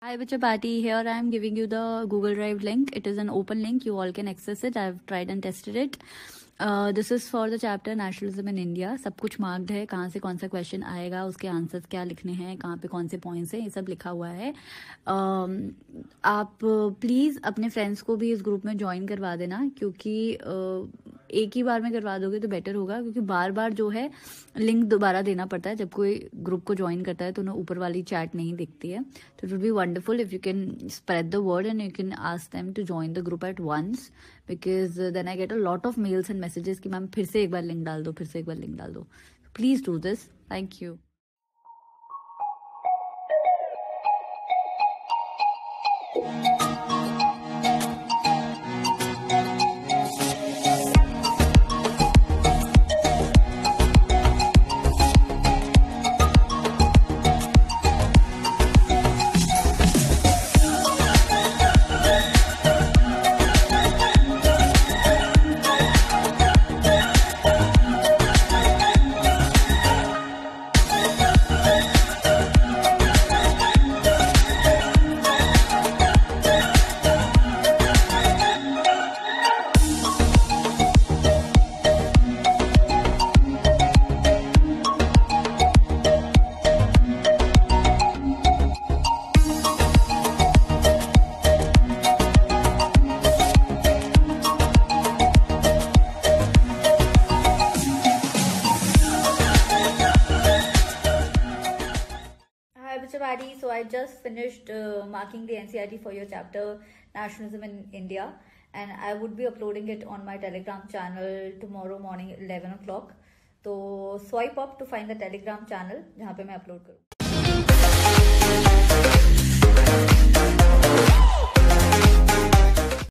Hi Bichapati, here I am giving you the Google Drive link. It is an open link, you all can access it. I have tried and tested it. This is for the chapter Nationalism in India. सब कुछ marked है, कहाँ से कौन सा question आएगा, उसके answers क्या लिखने हैं, कहाँ पे कौन से पॉइंट्स हैं, ये सब लिखा हुआ है. आप प्लीज़ अपने फ्रेंड्स को भी इस ग्रुप में ज्वाइन करवा देना, क्योंकि एक ही बार में करवा दोगे तो बेटर होगा, क्योंकि बार बार जो है लिंक दोबारा देना पड़ता है. जब कोई ग्रुप को ज्वाइन करता है तो उन्हें ऊपर वाली चैट नहीं दिखती है. तो it would be wonderful if you can spread the word and you can ask them to join the group at once, because then I get a lot of mails and messages कि ma'am फिर से एक बार link डाल दो, फिर से एक बार link डाल दो. Please do this. Thank you. So I just finished marking the NCERT for your chapter Nationalism in India, and I would be uploading it on my Telegram channel tomorrow morning 11 o'clock. So swipe up to find the Telegram channel जहाँ पे मैं upload करूँ.